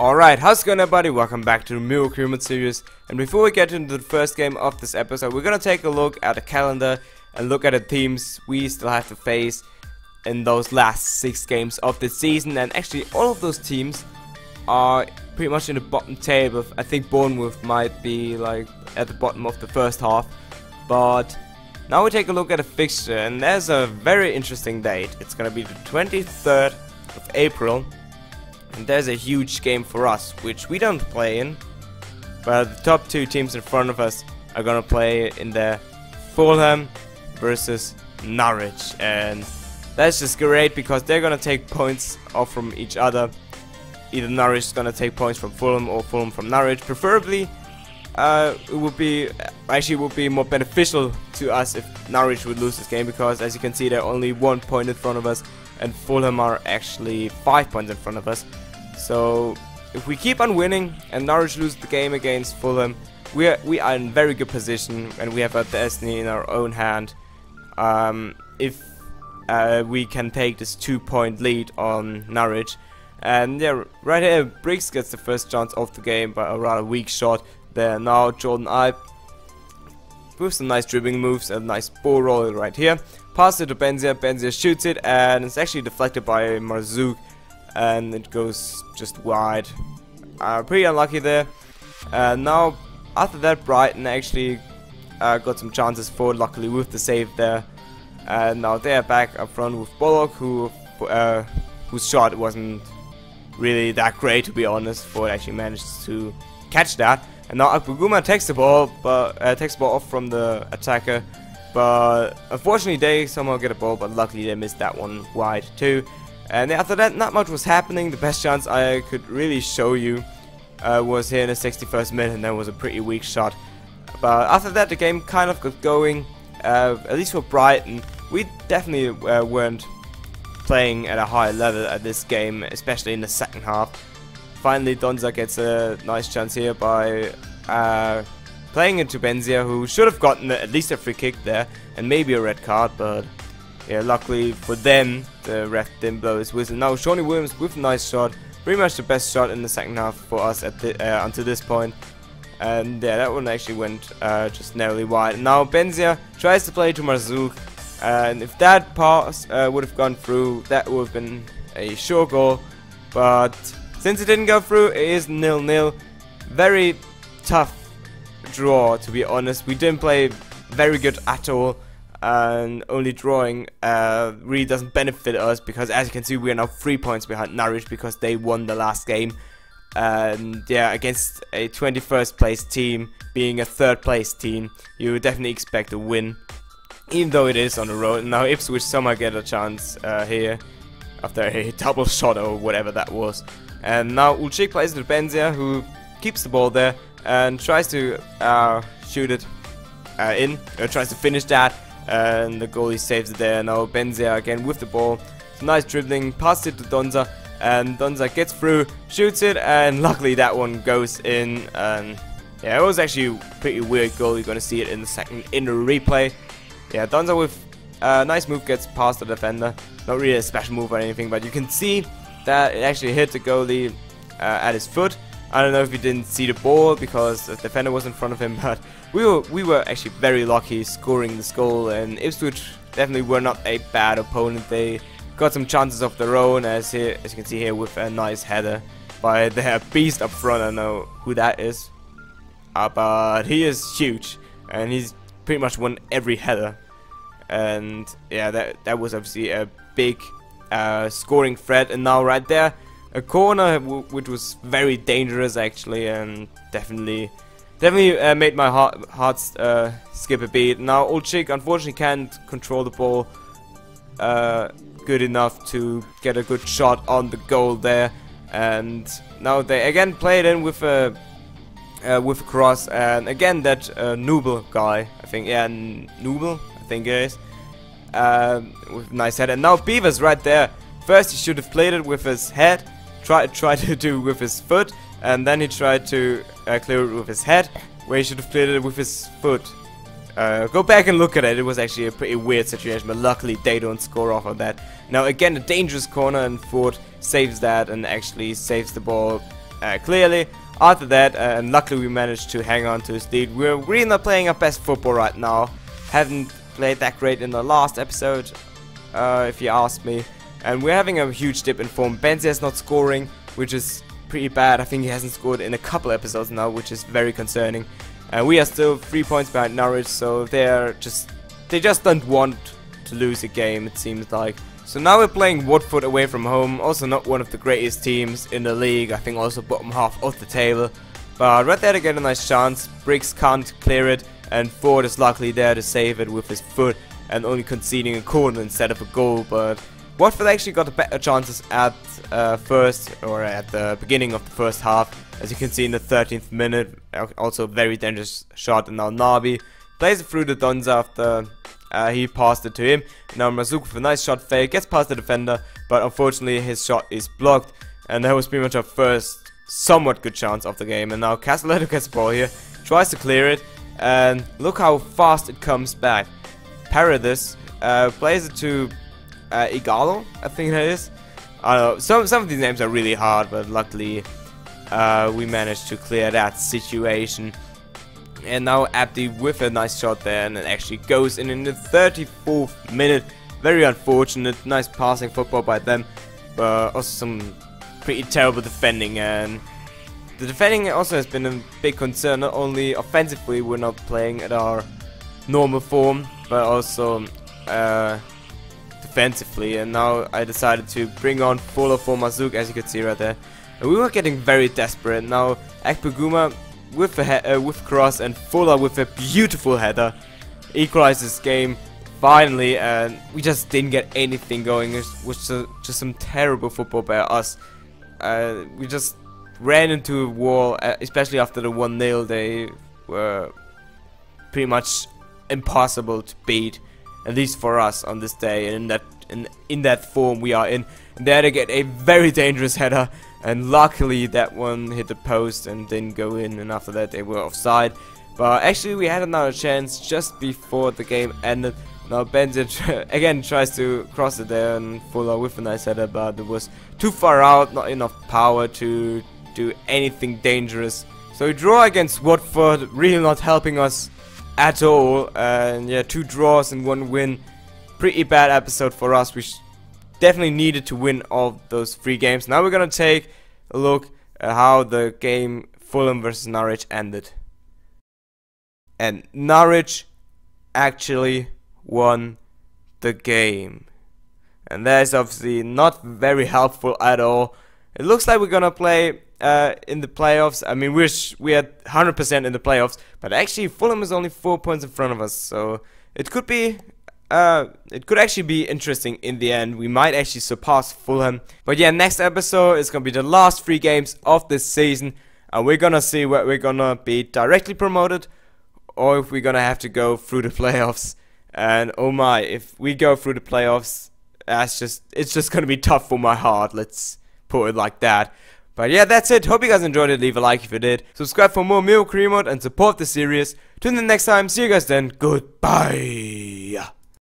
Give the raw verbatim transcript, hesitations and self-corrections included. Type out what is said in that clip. Alright, how's it going everybody? Welcome back to the new recruitment series, and before we get into the first game of this episode, we're gonna take a look at the calendar and look at the teams we still have to face in those last six games of the season. And actually all of those teams are pretty much in the bottom table. I think Bournemouth might be like at the bottom of the first half, but now we take a look at the fixture, and there's a very interesting date. It's gonna be the twenty-third of April. And there's a huge game for us, which we don't play in, but the top two teams in front of us are gonna play in there. Fulham versus Norwich, and that's just great because they're gonna take points off from each other. Either Norwich is gonna take points from Fulham or Fulham from Norwich. Preferably, uh, it would be actually it would be more beneficial to us if Norwich would lose this game, because as you can see they're only one point in front of us, and Fulham are actually five points in front of us. So if we keep on winning and Norwich lose the game against Fulham, we are, we are in very good position and we have our destiny in our own hand. Um, if uh, we can take this two point lead on Norwich. And yeah, right here Briggs gets the first chance of the game by a rather weak shot there. Now Jordon Ibe with some nice dribbling moves and nice ball roll right here. Pass it to Benzia, Benzia shoots it, and it's actually deflected by Marzouk, and it goes just wide. Uh, pretty unlucky there. Uh, now, after that, Brighton actually uh, got some chances forward, luckily with the save there. And now they are back up front with Bollock, who uh, whose shot wasn't really that great, to be honest. Ford actually managed to catch that. And now Akpoguma takes the ball, but uh, takes the ball off from the attacker. But unfortunately they somehow get a ball, but luckily they missed that one wide too. And after that not much was happening. The best chance I could really show you uh, was here in the sixty-first minute, and that was a pretty weak shot. But after that the game kind of got going, uh, at least for Brighton. We definitely uh, weren't playing at a high level at this game, especially in the second half. Finally Donza gets a nice chance here by uh, playing into Benzia, who should have gotten at least a free kick there and maybe a red card, but yeah, luckily for them the ref didn't blow his whistle. Now Shawnee Williams with a nice shot, pretty much the best shot in the second half for us at the, uh, until this point. And yeah, that one actually went uh, just narrowly wide. Now Benzia tries to play to Marzouk, and if that pass uh, would have gone through, that would have been a sure goal. But since it didn't go through, it is nil nil. Very tough draw, to be honest. We didn't play very good at all, and only drawing uh, really doesn't benefit us, because as you can see we are now three points behind Norwich because they won the last game. And yeah, against a twenty-first place team, being a third place team, you would definitely expect a win, even though it is on the road. Now Ipswich somehow get a chance uh, here after a double shot or whatever that was. And now Ulchik plays to Benzia, who keeps the ball there and tries to uh, shoot it uh, in, or tries to finish that, and the goalie saves it there. Now Benzia again with the ball, nice dribbling, passes it to Donza, and Donza gets through, shoots it, and luckily that one goes in. And yeah, it was actually a pretty weird goal. You're gonna see it in the second in the replay. Yeah, Donza with a nice move gets past the defender, not really a special move or anything, but you can see that it actually hit the goalie uh, at his foot. I don't know if you didn't see the ball because the defender was in front of him, but we were we were actually very lucky scoring this goal. And Ipswich definitely were not a bad opponent. They got some chances of their own, as here as you can see here with a nice header by their beast up front. I don't know who that is, uh, but he is huge and he's pretty much won every header. And yeah, that that was obviously a big uh, scoring threat. And now right there, a corner w which was very dangerous actually, and definitely definitely uh, made my heart, heart uh, skip a beat. Now Ulchik unfortunately can't control the ball uh, good enough to get a good shot on the goal there, and now they again played in with a uh, with a cross, and again that uh, Nubel guy, I think, yeah, Nubel I think it is, uh, with a nice head. And now Beavers right there, first he should have played it with his head, Try, try to do with his foot, and then he tried to uh, clear it with his head, where he should have cleared it with his foot. Uh, go back and look at it. It was actually a pretty weird situation, but luckily they don't score off of that. Now again a dangerous corner, and Ford saves that and actually saves the ball uh, clearly. After that, uh, and luckily we managed to hang on to his lead. We're really not playing our best football right now. Haven't played that great in the last episode, uh, if you ask me. And we're having a huge dip in form. Benzia's not scoring, which is pretty bad. I think he hasn't scored in a couple episodes now, which is very concerning. And uh, we are still three points behind Norwich, so they're just they just don't want to lose a game, it seems like. So now we're playing Watford away from home, also not one of the greatest teams in the league, I think also bottom half of the table. But right there to get a nice chance, Briggs can't clear it, and Ford is luckily there to save it with his foot and only conceding a corner instead of a goal. But Watford actually got the better chances at uh, first, or at the beginning of the first half, as you can see in the thirteenth minute. Also a very dangerous shot, and now Nabi plays it through the Donza after Uh, he passed it to him. Now Mazzucco with a nice shot fake, gets past the defender, but unfortunately his shot is blocked, and that was pretty much our first somewhat good chance of the game. And now Casaleto gets the ball here, tries to clear it, and look how fast it comes back. Paradis uh, plays it to uh, Igalo, I think that is. I don't know, some, some of these names are really hard, but luckily uh, we managed to clear that situation. And now Abdi with a nice shot there, and it actually goes in in the thirty-fourth minute. Very unfortunate, nice passing football by them, but also some pretty terrible defending. And the defending also has been a big concern, not only offensively we're not playing at our normal form, but also uh, defensively. And now I decided to bring on Fuller for Marzouk, as you can see right there. And we were getting very desperate. Now Akpoguma with a uh, with cross, and Fuller with a beautiful header equalized this game finally, and we just didn't get anything going. It was just, just some terrible football by us. Uh, we just ran into a wall, especially after the one nil. They were pretty much impossible to beat, at least for us on this day, and in that in, in that form we are in. And there they get a very dangerous header, and luckily that one hit the post and didn't go in, and after that they were offside. But actually we had another chance just before the game ended. Now Benzia tr again tries to cross it there, and Fuller with a nice header, but it was too far out, not enough power to do anything dangerous. So we draw against Watford, really not helping us at all. And yeah, two draws and one win. Pretty bad episode for us. We definitely needed to win all those three games. Now we're gonna take a look at how the game Fulham versus Norwich ended. And Norwich actually won the game. And that is obviously not very helpful at all. It looks like we're gonna play uh, in the playoffs. I mean, we're sh we had one hundred percent in the playoffs, but actually Fulham is only four points in front of us, so it could be. Uh, it could actually be interesting in the end. We might actually surpass Fulham. But yeah, next episode is going to be the last three games of this season. And we're going to see whether we're going to be directly promoted, or if we're going to have to go through the playoffs. And oh my, if we go through the playoffs, that's just it's just going to be tough for my heart. Let's put it like that. But yeah, that's it. Hope you guys enjoyed it. Leave a like if you did. Subscribe for more Miracle Remote and support the series. Till the next time, see you guys then. Goodbye.